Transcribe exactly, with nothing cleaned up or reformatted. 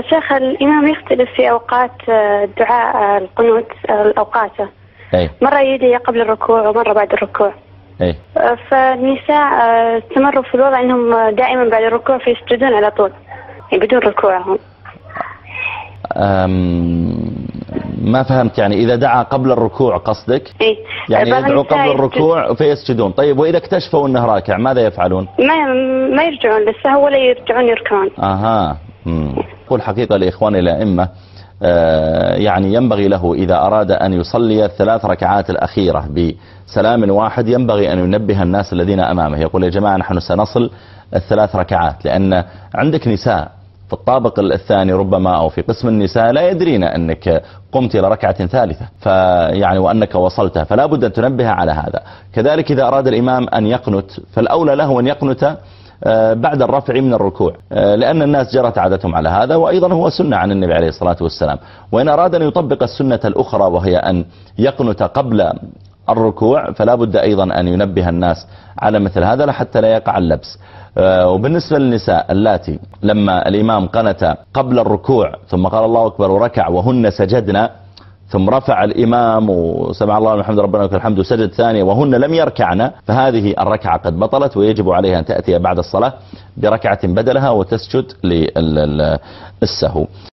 شيخ الإمام يختلف في أوقات الدعاء القنوت أوقاته. أي. مرة يدي قبل الركوع ومرة بعد الركوع. أي. فالنساء استمروا في الوضع أنهم دائما بعد الركوع فيسجدون على طول بدون ركوعهم. أم... ما فهمت، يعني إذا دعا قبل الركوع قصدك؟ إيه. يعني يدعو قبل الركوع فيسجدون. طيب وإذا اكتشفوا أنه راكع ماذا يفعلون؟ ما ما يرجعون للسهو ولا يرجعون يركعون. أها. امم والحقيقة لإخواني الأئمة آه يعني ينبغي له إذا أراد أن يصلي الثلاث ركعات الأخيرة بسلام واحد ينبغي أن ينبه الناس الذين أمامه، يقول يا جماعة نحن سنصل الثلاث ركعات، لأن عندك نساء في الطابق الثاني ربما أو في قسم النساء لا يدرين أنك قمت إلى ركعة ثالثة فيعني وأنك وصلتها، فلا بد أن تنبه على هذا. كذلك إذا أراد الإمام أن يقنت فالأولى له أن يقنت بعد الرفع من الركوع، لأن الناس جرت عادتهم على هذا، وأيضا هو سنة عن النبي عليه الصلاة والسلام. وإن أراد أن يطبق السنة الأخرى وهي أن يقنت قبل الركوع فلا بد أيضا أن ينبه الناس على مثل هذا لحتى لا يقع اللبس. وبالنسبة للنساء اللاتي لما الإمام قنت قبل الركوع ثم قال الله أكبر وركع وهن سجدنا، ثم رفع الإمام وسمع الله الحمد ربنا ولك الحمد وسجد ثانية وهن لم يركعن، فهذه الركعة قد بطلت ويجب عليها أن تأتي بعد الصلاة بركعة بدلها وتسجد للسهو.